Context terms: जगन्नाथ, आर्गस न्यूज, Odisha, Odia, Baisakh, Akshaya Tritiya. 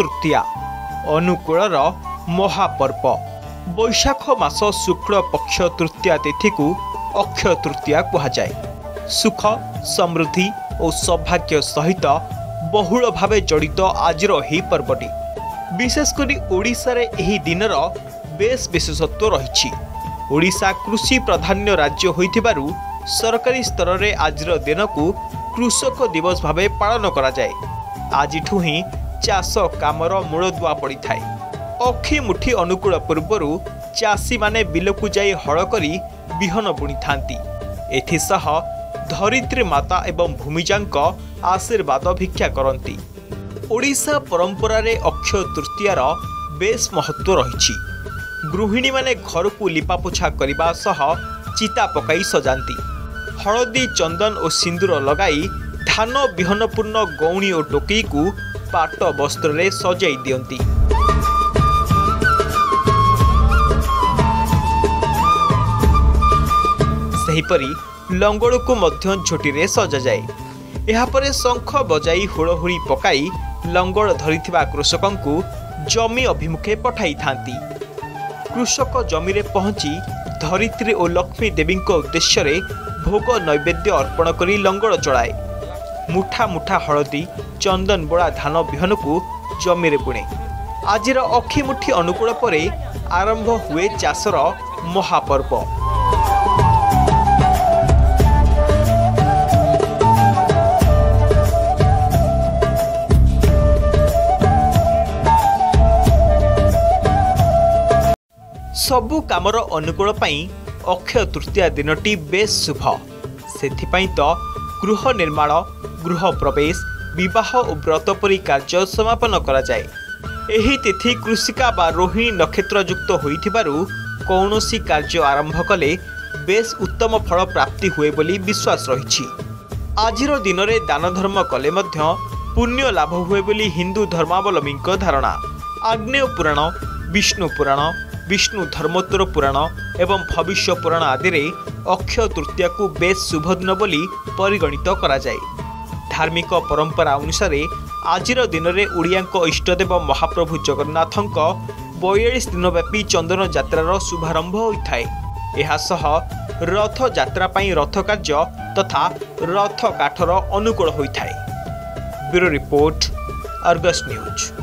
तृतीया अनुकूलर महापर्व बैशाख मास शुक्ल पक्ष तृतीया तिथि को अक्षय तृतीया कहुए। सुख समृद्धि और सौभाग्य सहित बहुल भाव जड़ित आज पर्वटी विशेषकर ओडिशा रे एही दिनर बेस विशेषत्व रही। ओडिशा कृषि प्राधान्य राज्य होइथिबारु सरकारी स्तर में आज दिन को कृषक दिवस भाव पालन करा जाए। आज ही चाष कामर मूलदुआ पड़ी थाए। अखि मुठी अनुकूल पूर्वर चाषी माने बिलकु जाई हल करी बिहन बुणी थांती। एथिसह धरित्री माता एवं भूमिजांक आशीर्वाद भिक्षा करती। ओडिशा परंपरा रे अक्षय तृतीयार बेस महत्व रही। गृहिणी माने घर को लिपापोछा करने सह चिता पकाई सजाती। हलदी चंदन और सिंदूर लगाई धान विहनपूर्ण गौणी और टोकई को पाट वस्त्र रे सजाई दियंती। सेहिपरि लंगड़ को मध्य झोटी रे सजा जाए। यापर शंख बजाई हुड़हुड़ी पकाई लंगड़ धरिथिबा कृषकंकु जमी अभिमुखे पठाई थांती। कृषक जमी रे पहुंची धरित्री और लक्ष्मी देवी उद्देश्य रे भोग नैवेद्य अर्पण करी लंगड़ चढ़ाए। मुठा मुठा हलदी चंदन बोड़ा धान बिहन को जमी रे बुणे। आजिर अखि मुठी अनुकूल परे आरंभ हुए चाषर महापर्व। सबु कामर अनुकूल अक्षय तृतीया दिनटी बेस शुभ। सेथिपाई तो गृह निर्माण गृह प्रवेश विवाह और व्रत परी कार्य समापन करा जाए। एही तिथि कृषिका बा रोहिणी नक्षत्र युक्त होइथिबारु कौनसी कार्य आरंभ कले बेस उत्तम फल प्राप्ति हुए बोली विश्वास रही। आजिर दिन में दान धर्म कले मध्य पुण्य लाभ हुए बोली हिंदू धर्मावलम्बी धारणा। आग्नेय पुराण विष्णु पुराण विष्णु धर्मोत्तर पुराण एवं भविष्य पुराण आदि रे अक्षय तृतीया को बेस शुभ दिन बोली परिगणित करा जाए। धार्मिक परंपरा अनुसार आजिर दिन में ओडिया इष्टदेव महाप्रभु जगन्नाथ बयालीस दिन व्यापी चंदन यात्रार शुभारंभ होइथाए। एहासह रथ यात्रा पई रथ कार्य तथा रथ काठर अनुकूल होइथाए। Bureau report, आर्गस न्यूज।